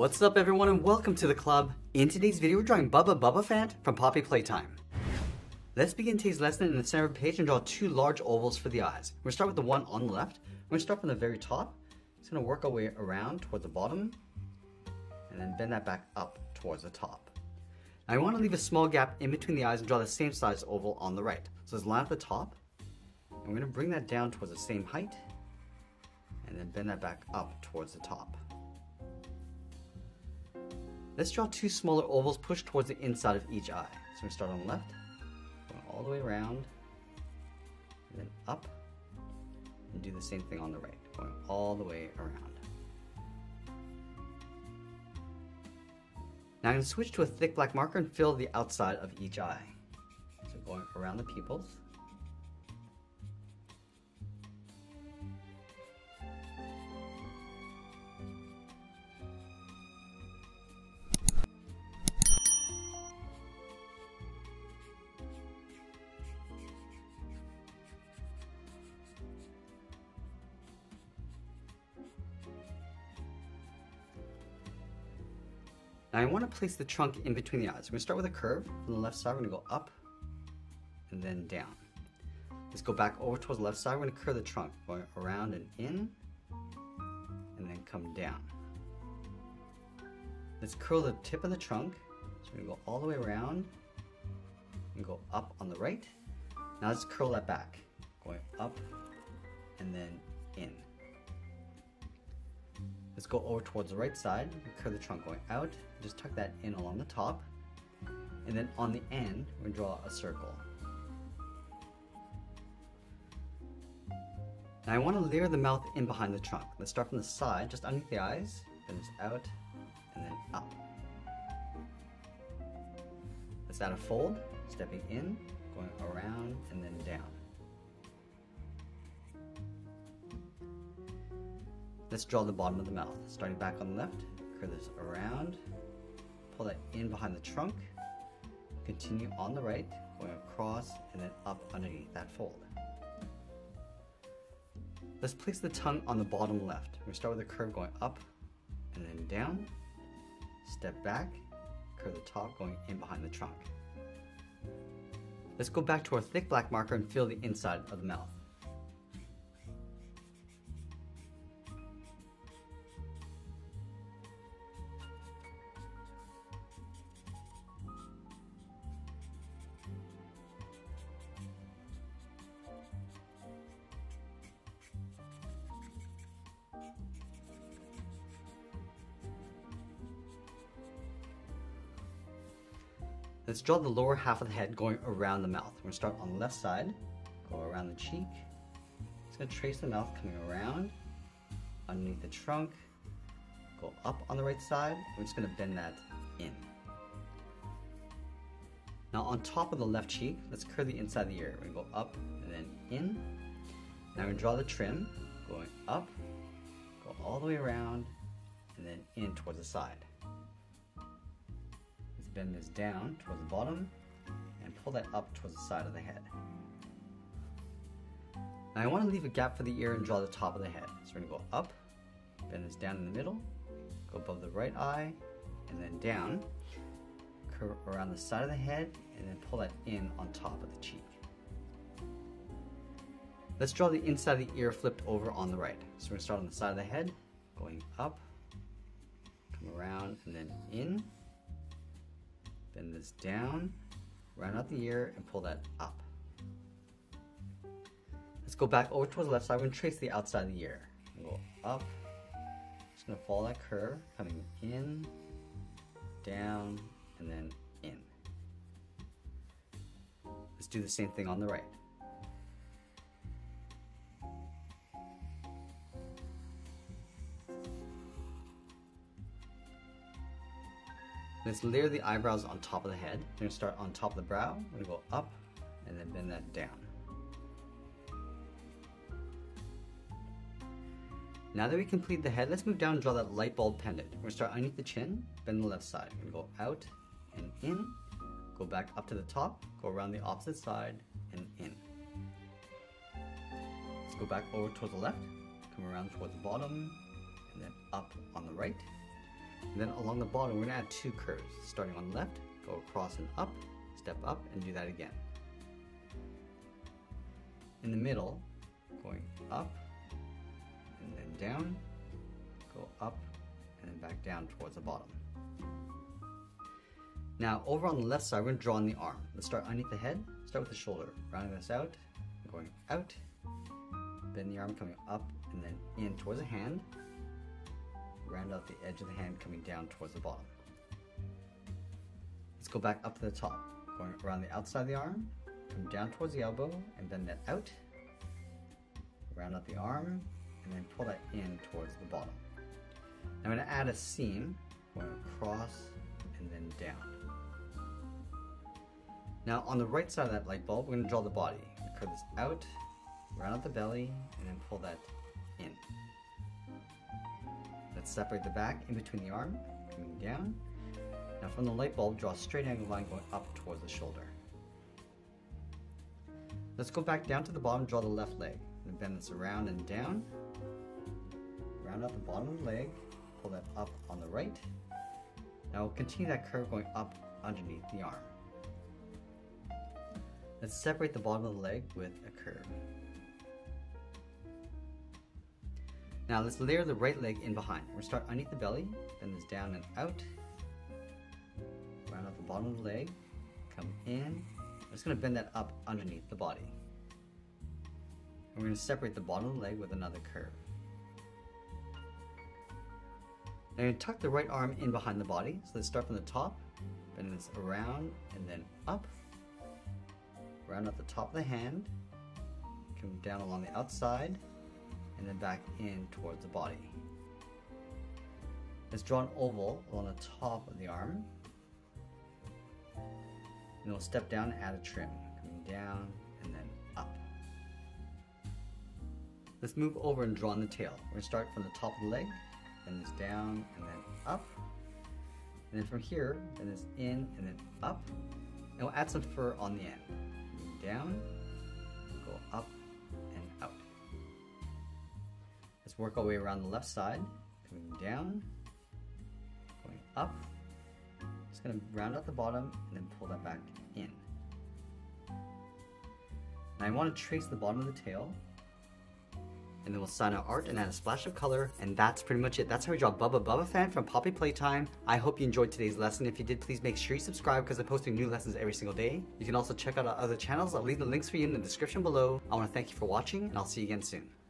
What's up everyone and welcome to the club. In today's video we're drawing Bubba Bubbaphant from Poppy Playtime. Let's begin today's lesson in the center of the page and draw two large ovals for the eyes. We're going to start with the one on the left. We're going to start from the very top. It's going to work our way around toward the bottom and then bend that back up towards the top. Now we want to leave a small gap in between the eyes and draw the same size oval on the right. So let's line up the top and we're going to bring that down towards the same height and then bend that back up towards the top. Let's draw two smaller ovals pushed towards the inside of each eye. So we start on the left, going all the way around, and then up, and do the same thing on the right, going all the way around. Now I'm going to switch to a thick black marker and fill the outside of each eye. So going around the pupils. Now I want to place the trunk in between the eyes. We're going to start with a curve. From the left side, we're going to go up and then down. Let's go back over towards the left side. We're going to curve the trunk, going around and in, and then come down. Let's curl the tip of the trunk. So we're going to go all the way around and go up on the right. Now let's curl that back, going up and then in. Let's go over towards the right side, curve the trunk going out, just tuck that in along the top, and then on the end, we're going to draw a circle. Now I want to layer the mouth in behind the trunk. Let's start from the side, just underneath the eyes, then it's out, and then up. Let's add a fold, stepping in, going around, and then down. Let's draw the bottom of the mouth. Starting back on the left, curve this around, pull that in behind the trunk, continue on the right, going across and then up underneath that fold. Let's place the tongue on the bottom left. We start with a curve going up and then down, step back, curve the top going in behind the trunk. Let's go back to our thick black marker and fill the inside of the mouth. Let's draw the lower half of the head going around the mouth. We're going to start on the left side, go around the cheek. It's going to trace the mouth coming around, underneath the trunk, go up on the right side. We're just going to bend that in. Now on top of the left cheek, let's curve the inside of the ear. We're going to go up and then in. Now we're going to draw the trim, going up, go all the way around, and then in towards the side. Bend this down towards the bottom and pull that up towards the side of the head. Now I want to leave a gap for the ear and draw the top of the head. So we're going to go up, bend this down in the middle, go above the right eye and then down, curve around the side of the head and then pull that in on top of the cheek. Let's draw the inside of the ear flipped over on the right. So we're going to start on the side of the head, going up, come around and then in. Bend this down, round out the ear, and pull that up. Let's go back over towards the left side. We're going to trace the outside of the ear. Go up. Just going to follow that curve, coming in, down, and then in. Let's do the same thing on the right. Let's layer the eyebrows on top of the head. We're going to start on top of the brow. We're going to go up and then bend that down. Now that we complete the head, let's move down and draw that light bulb pendant. We're going to start underneath the chin, bend the left side. We're going to go out and in, go back up to the top, go around the opposite side and in. Let's go back over towards the left, come around towards the bottom, and then up on the right. And then along the bottom, we're gonna add two curves. Starting on the left, go across and up, step up, and do that again. In the middle, going up, and then down, go up, and then back down towards the bottom. Now, over on the left side, we're gonna draw on the arm. Let's start underneath the head, start with the shoulder, rounding this out, going out, then the arm coming up, and then in towards the hand, round out the edge of the hand coming down towards the bottom. Let's go back up to the top, going around the outside of the arm, come down towards the elbow, and bend that out, round out the arm, and then pull that in towards the bottom. Now I'm going to add a seam, going across and then down. Now on the right side of that light bulb, we're going to draw the body. Curve this out, round out the belly, and then pull that in. Let's separate the back in between the arm, coming down. Now from the light bulb, draw a straight angle line going up towards the shoulder. Let's go back down to the bottom, draw the left leg, and bend this around and down. Round out the bottom of the leg, pull that up on the right. Now we'll continue that curve going up underneath the arm. Let's separate the bottom of the leg with a curve. Now let's layer the right leg in behind. We're going to start underneath the belly, bend this down and out, round out the bottom of the leg, come in. I'm just going to bend that up underneath the body. And we're going to separate the bottom of the leg with another curve. Now you're going to tuck the right arm in behind the body. So let's start from the top, bend this around and then up, round out the top of the hand, come down along the outside, and then back in towards the body. Let's draw an oval along the top of the arm. And we'll step down and add a trim, coming down and then up. Let's move over and draw on the tail. We're going to start from the top of the leg, bend this down and then up. And then from here, bend this in and then up. And we'll add some fur on the end. Move down, go up and out. Let's work our way around the left side, coming down, going up. Just going to round out the bottom and then pull that back in. Now I want to trace the bottom of the tail, and then we'll sign our art and add a splash of color, and that's pretty much it. That's how we draw Bubba Bubbaphant from Poppy Playtime. I hope you enjoyed today's lesson. If you did, please make sure you subscribe because I'm posting new lessons every single day. You can also check out our other channels. I'll leave the links for you in the description below. I want to thank you for watching, and I'll see you again soon.